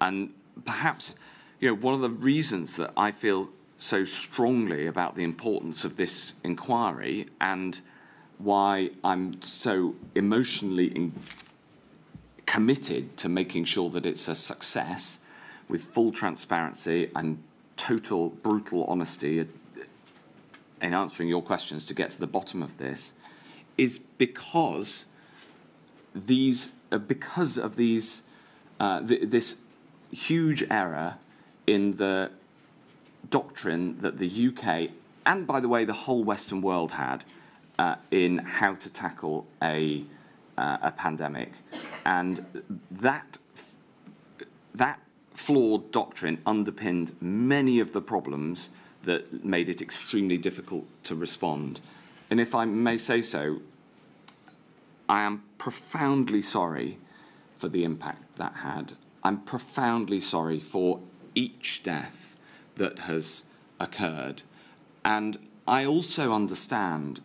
And perhaps, one of the reasons that I feel so strongly about the importance of this inquiry and why I'm so emotionally committed to making sure that it's a success with full transparency and total brutal honesty in answering your questions to get to the bottom of this, is because of this huge error in the doctrine that the UK, and by the way, the whole Western world had, in how to tackle a pandemic. And that flawed doctrine underpinned many of the problems that made it extremely difficult to respond. And if I may say so, I am profoundly sorry for the impact that had. I'm profoundly sorry for each death that has occurred. And I also understand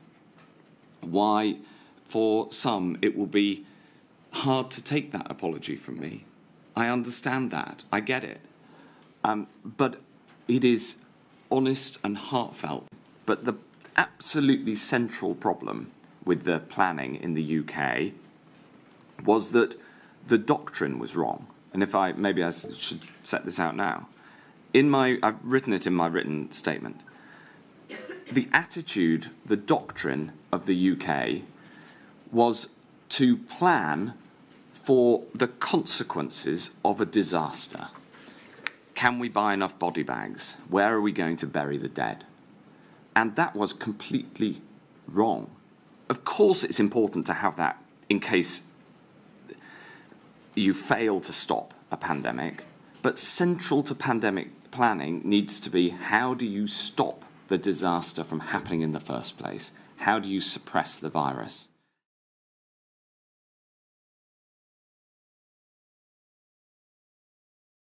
why, for some, it will be hard to take that apology from me. I understand that. I get it. But it is honest and heartfelt. But the absolutely central problem with the planning in the UK was that the doctrine was wrong. And maybe I should set this out now. I've written it in my written statement. The attitude, the doctrine of the UK was to plan for the consequences of a disaster. Can we buy enough body bags? Where are we going to bury the dead? And that was completely wrong. Of course it's important to have that in case you fail to stop a pandemic, but central to pandemic planning needs to be, how do you stop the disaster from happening in the first place? How do you suppress the virus?